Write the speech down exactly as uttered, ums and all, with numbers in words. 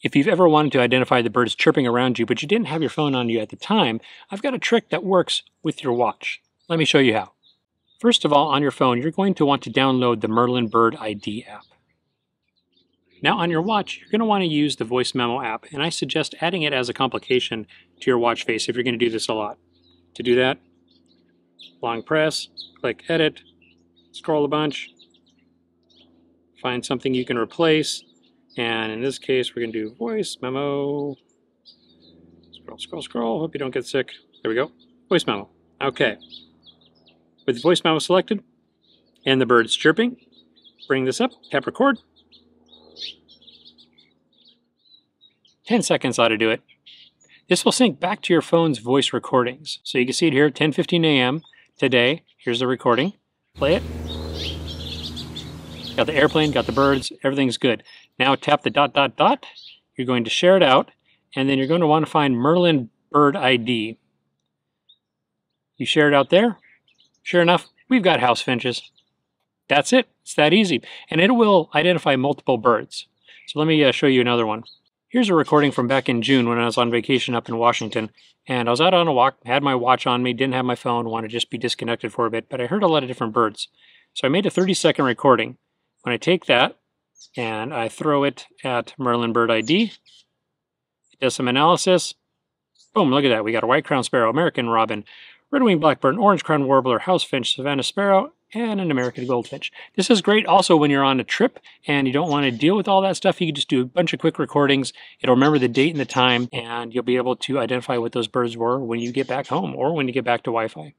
If you've ever wanted to identify the birds chirping around you, but you didn't have your phone on you at the time, I've got a trick that works with your watch. Let me show you how. First of all, on your phone, you're going to want to download the Merlin Bird I D app. Now on your watch, you're going to want to use the Voice Memo app, and I suggest adding it as a complication to your watch face if you're going to do this a lot. To do that, long press, click Edit, scroll a bunch, find something you can replace, and in this case, we're going to do Voice Memo. Scroll, scroll, scroll. Hope you don't get sick. There we go. Voice Memo. Okay. With the Voice Memo selected and the birds chirping, bring this up, tap record. ten seconds ought to do it. This will sync back to your phone's voice recordings. So you can see it here, ten fifteen a m today. Here's the recording. Play it. Got the airplane, got the birds, everything's good. Now tap the dot, dot, dot. You're going to share it out, and then you're going to want to find Merlin Bird I D. You share it out there. Sure enough, we've got house finches. That's it. It's that easy. And it will identify multiple birds. So let me uh, show you another one. Here's a recording from back in June when I was on vacation up in Washington, and I was out on a walk, had my watch on me, didn't have my phone, wanted to just be disconnected for a bit, but I heard a lot of different birds. So I made a thirty second recording. When I take that and I throw it at Merlin Bird I D, it does some analysis. Boom, look at that. We got a white-crowned sparrow, American robin, red-winged blackbird, an orange-crowned warbler, house finch, Savannah sparrow, and an American goldfinch. This is great also when you're on a trip and you don't want to deal with all that stuff. You can just do a bunch of quick recordings. It'll remember the date and the time, and you'll be able to identify what those birds were when you get back home or when you get back to Wi-Fi.